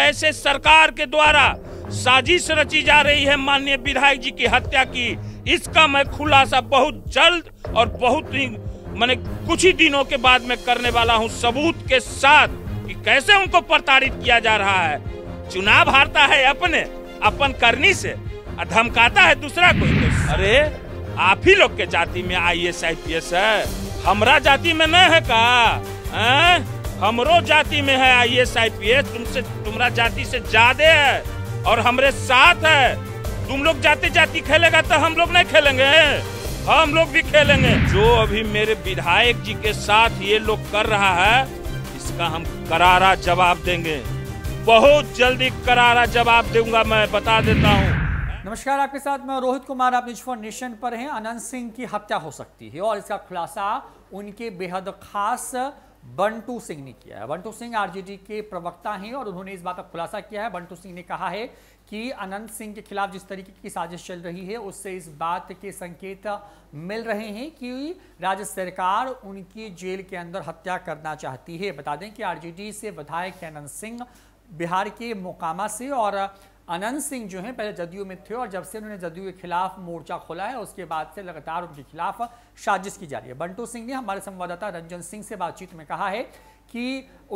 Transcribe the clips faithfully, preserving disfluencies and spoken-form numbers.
कैसे सरकार के द्वारा साजिश रची जा रही है माननीय विधायक जी की हत्या की, इसका मैं खुलासा बहुत जल्द और बहुत ही मैंने कुछ ही दिनों के बाद में करने वाला हूं, सबूत के साथ कि कैसे उनको प्रताड़ित किया जा रहा है। चुनाव हारता है अपने अपन करनी से, धमकाता है दूसरा कोई तो। अरे आप ही लोग के जाति में आईएएस आईपीएस है, हमरा जाति में नहीं है का? हमरो जाति में है आईएएस आईपीएस, तुमसे तुम्हारा जाति से ज्यादा है और हमरे साथ है। तुम लोग जाति जाति खेलेगा तो हम लोग नहीं खेलेंगे, हम लोग भी खेलेंगे। जो अभी मेरे विधायक जी के साथ ये लोग कर रहा है, इसका हम करारा जवाब देंगे, बहुत जल्दी करारा जवाब दूंगा, मैं बता देता हूँ। नमस्कार, आपके साथ मैं रोहित कुमार, आप निष्फर नेशन पर हैं। अनंत सिंह की हत्या हो सकती है और इसका खुलासा उनके बेहद खास बंटू सिंह ने किया है। बंटू सिंह आरजेडी के प्रवक्ता हैं और उन्होंने इस बात का खुलासा किया है। बंटू सिंह ने कहा है कि अनंत सिंह के खिलाफ जिस तरीके की साजिश चल रही है, उससे इस बात के संकेत मिल रहे हैं कि राज्य सरकार उनकी जेल के अंदर हत्या करना चाहती है। बता दें कि आरजेडी से विधायक अनंत सिंह बिहार के मोकामा से, और अनंत सिंह जो हैं पहले जदयू में थे और जब से उन्होंने जदयू के खिलाफ मोर्चा खोला है, उसके बाद से लगातार उनके खिलाफ साजिश की जा रही है। बंटू सिंह ने हमारे संवाददाता रंजन सिंह से बातचीत में कहा है कि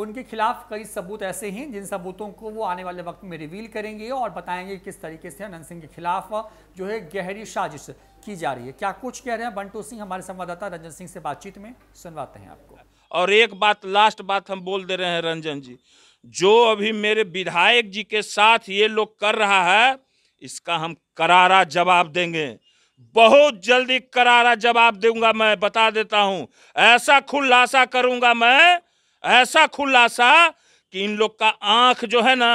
उनके खिलाफ कई सबूत ऐसे हैं जिन सबूतों को वो आने वाले वक्त में रिवील करेंगे और बताएंगे किस तरीके से अनंत सिंह के खिलाफ जो है गहरी साजिश की जा रही है। क्या कुछ कह रहे हैं बंटू सिंह हमारे संवाददाता रंजन सिंह से बातचीत में, सुनवाते हैं आपको। और एक बात, लास्ट बात हम बोल दे रहे हैं रंजन जी, जो अभी मेरे विधायक जी के साथ ये लोग कर रहा है, इसका हम करारा जवाब देंगे, बहुत जल्दी करारा जवाब दूंगा, मैं बता देता हूं। ऐसा खुलासा करूंगा मैं, ऐसा खुलासा कि इन लोग का आंख जो है ना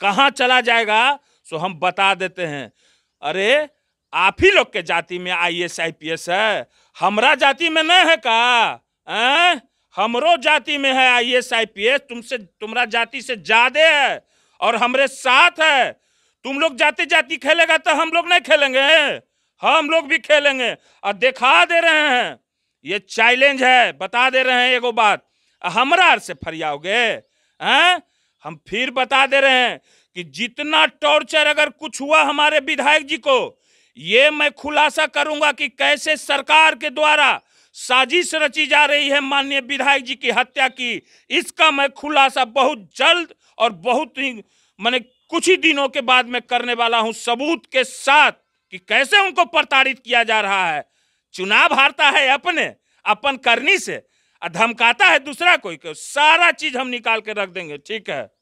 कहां चला जाएगा, सो हम बता देते हैं। अरे आप ही लोग के जाति में आईएएस आईपीएस है, हमरा जाति में नहीं है का? आ? हमरो जाति में है आईएएस आईपीएस, तुमसे तुम्हारा जाति से ज्यादा है और हमरे साथ है। तुम लोग जाति जाति खेलेगा तो हम लोग नहीं खेलेंगे, हम लोग भी खेलेंगे। और दिखा दे रहे हैं, ये चैलेंज है, बता दे रहे हैं। एगो बात हमरा से फरियाओगे हैं, हम फिर बता दे रहे हैं कि जितना टॉर्चर अगर कुछ हुआ हमारे विधायक जी को, ये मैं खुलासा करूंगा कि कैसे सरकार के द्वारा साजिश रची जा रही है माननीय विधायक जी की हत्या की, इसका मैं खुलासा बहुत जल्द और बहुत ही मैंने कुछ ही दिनों के बाद में करने वाला हूं, सबूत के साथ कि कैसे उनको प्रताड़ित किया जा रहा है। चुनाव हारता है अपने अपन करनी से, धमकाता है दूसरा कोई को। सारा चीज हम निकाल के रख देंगे, ठीक है।